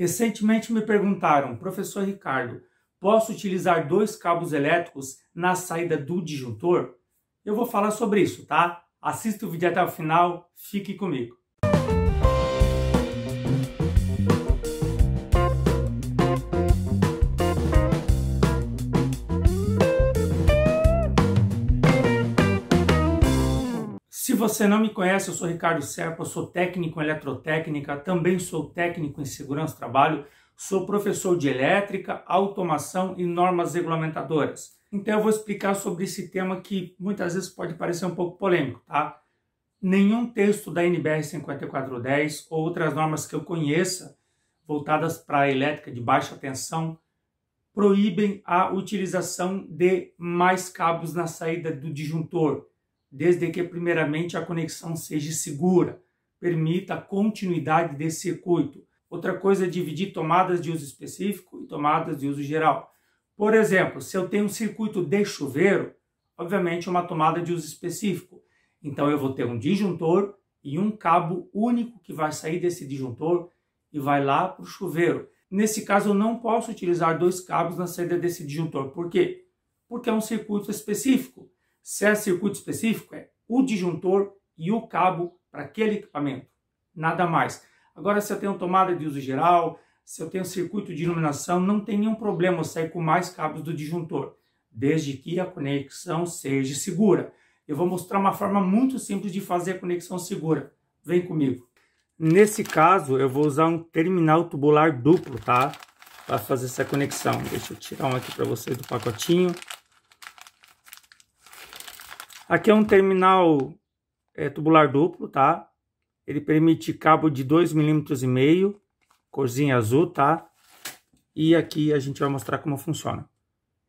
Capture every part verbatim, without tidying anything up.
Recentemente me perguntaram, professor Ricardo, posso utilizar dois cabos elétricos na saída do disjuntor? Eu vou falar sobre isso, tá? Assista o vídeo até o final, fique comigo. Se você não me conhece, eu sou Ricardo Serpa, eu sou técnico em eletrotécnica, também sou técnico em segurança do trabalho, sou professor de elétrica, automação e normas regulamentadoras. Então eu vou explicar sobre esse tema que muitas vezes pode parecer um pouco polêmico, tá? Nenhum texto da N B R cinquenta e quatro dez ou outras normas que eu conheça voltadas para a elétrica de baixa tensão proíbem a utilização de mais cabos na saída do disjuntor, desde que primeiramente a conexão seja segura, permita a continuidade desse circuito. Outra coisa é dividir tomadas de uso específico e tomadas de uso geral. Por exemplo, se eu tenho um circuito de chuveiro, obviamente uma tomada de uso específico. Então eu vou ter um disjuntor e um cabo único que vai sair desse disjuntor e vai lá para o chuveiro. Nesse caso eu não posso utilizar dois cabos na saída desse disjuntor. Por quê? Porque é um circuito específico. Se é circuito específico, é o disjuntor e o cabo para aquele equipamento. Nada mais. Agora, se eu tenho tomada de uso geral, se eu tenho circuito de iluminação, não tem nenhum problema eu sair com mais cabos do disjuntor, desde que a conexão seja segura. Eu vou mostrar uma forma muito simples de fazer a conexão segura. Vem comigo. Nesse caso, eu vou usar um terminal tubular duplo, tá? Para fazer essa conexão. Deixa eu tirar um aqui para vocês do pacotinho. Aqui é um terminal é, tubular duplo, tá? Ele permite cabo de dois milímetros e meio. Corzinha azul, tá? E aqui a gente vai mostrar como funciona.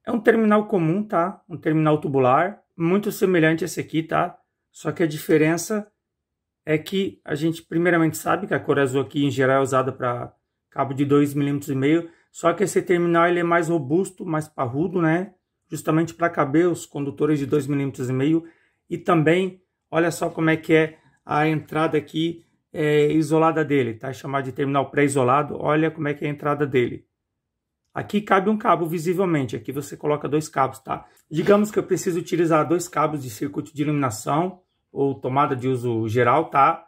É um terminal comum, tá? Um terminal tubular, muito semelhante a esse aqui, tá? Só que a diferença é que a gente primeiramente sabe que a cor azul aqui em geral é usada para cabo de dois milímetros e meio, só que esse terminal ele é mais robusto, mais parrudo, né? Justamente para caber os condutores de dois milímetros e meio. E também, olha só como é que é a entrada aqui, É, isolada dele, tá? Chamado de terminal pré-isolado. Olha como é que é a entrada dele. Aqui cabe um cabo visivelmente, aqui você coloca dois cabos, tá? Digamos que eu preciso utilizar dois cabos de circuito de iluminação ou tomada de uso geral, tá?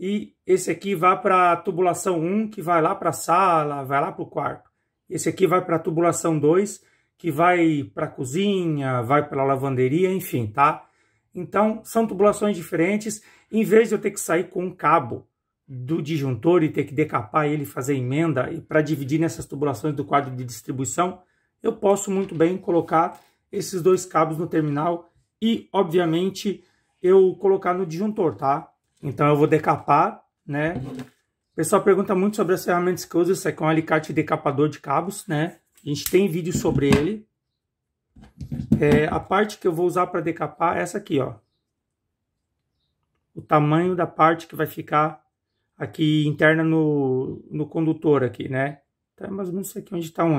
E esse aqui vai para a tubulação um, que vai lá para a sala, vai lá para o quarto. Esse aqui vai para a tubulação dois, que vai para a cozinha, vai para a lavanderia, enfim, tá? Então, são tubulações diferentes. Em vez de eu ter que sair com um cabo do disjuntor e ter que decapar ele, fazer emenda e para dividir nessas tubulações do quadro de distribuição, eu posso muito bem colocar esses dois cabos no terminal e, obviamente, eu colocar no disjuntor, tá? Então, eu vou decapar, né? O pessoal pergunta muito sobre as ferramentas que eu uso. Isso aqui é um alicate decapador de cabos, né? A gente tem vídeo sobre ele. É, a parte que eu vou usar para decapar é essa aqui, ó. O tamanho da parte que vai ficar aqui interna no, no condutor aqui, né? Então é mais ou menos isso aqui onde está a unha.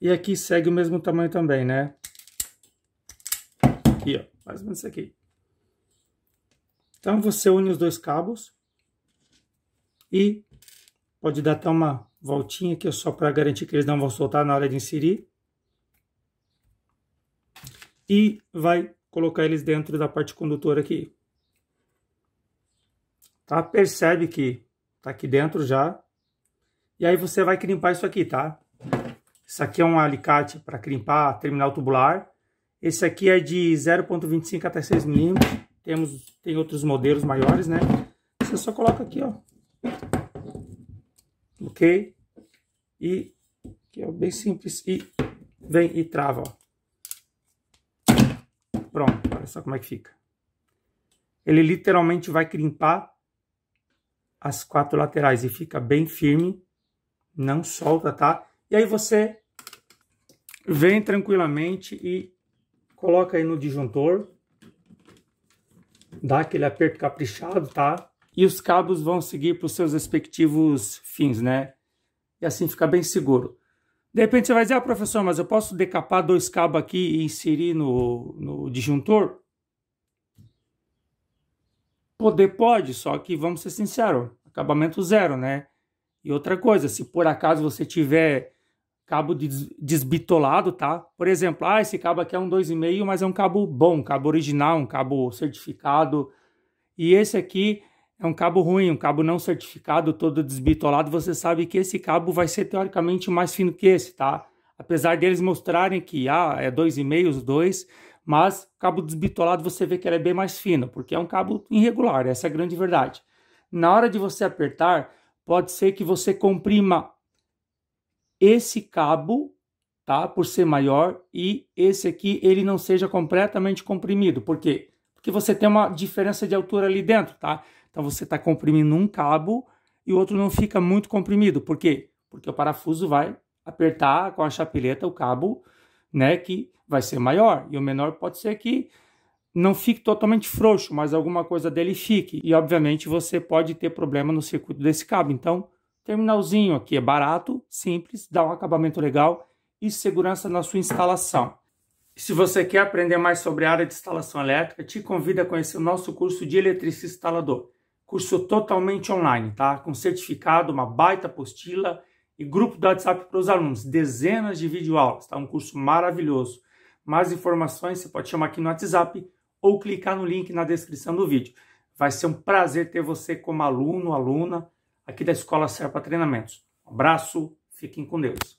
E aqui segue o mesmo tamanho também, né? Aqui, ó. Mais ou menos isso aqui. Então você une os dois cabos. E pode dar até uma voltinha aqui só para garantir que eles não vão soltar na hora de inserir. E vai colocar eles dentro da parte condutora aqui. Tá? Percebe que tá aqui dentro já. E aí você vai crimpar isso aqui, tá? Isso aqui é um alicate para crimpar terminal tubular. Esse aqui é de zero vírgula vinte e cinco até seis milímetros. Temos, tem outros modelos maiores, né? Você só coloca aqui, ó. Ok? E que é bem simples. E vem e trava, ó. Pronto, olha só como é que fica. Ele literalmente vai crimpar as quatro laterais e fica bem firme. Não solta, tá? E aí você vem tranquilamente e coloca aí no disjuntor. Dá aquele aperto caprichado, tá? E os cabos vão seguir para os seus respectivos fins, né? E assim fica bem seguro. De repente você vai dizer, ah, professor, mas eu posso decapar dois cabos aqui e inserir no, no disjuntor? Poder pode, só que vamos ser sinceros, acabamento zero, né? E outra coisa, se por acaso você tiver cabo desbitolado, tá? Por exemplo, ah, esse cabo aqui é um dois e meio, mas é um cabo bom, um cabo original, um cabo certificado. E esse aqui é um cabo ruim, um cabo não certificado, todo desbitolado. Você sabe que esse cabo vai ser teoricamente mais fino que esse, tá? Apesar deles mostrarem que ah, é dois e meio os dois, mas o cabo desbitolado você vê que ele é bem mais fino, porque é um cabo irregular, essa é a grande verdade. Na hora de você apertar, pode ser que você comprima esse cabo, tá? Por ser maior, e esse aqui ele não seja completamente comprimido. Por quê? Porque você tem uma diferença de altura ali dentro, tá? Então você está comprimindo um cabo e o outro não fica muito comprimido. Por quê? Porque o parafuso vai apertar com a chapeleta o cabo, né, que vai ser maior, e o menor pode ser que não fique totalmente frouxo, mas alguma coisa dele fique, e obviamente você pode ter problema no circuito desse cabo. Então, terminalzinho aqui é barato, simples, dá um acabamento legal e segurança na sua instalação. E se você quer aprender mais sobre a área de instalação elétrica, te convido a conhecer o nosso curso de eletricista instalador, curso totalmente online, tá? Com certificado, uma baita apostila, e grupo do WhatsApp para os alunos, dezenas de videoaulas, tá? Um curso maravilhoso. Mais informações você pode chamar aqui no WhatsApp ou clicar no link na descrição do vídeo. Vai ser um prazer ter você como aluno, aluna, aqui da Escola Serpa Treinamentos. Um abraço, fiquem com Deus.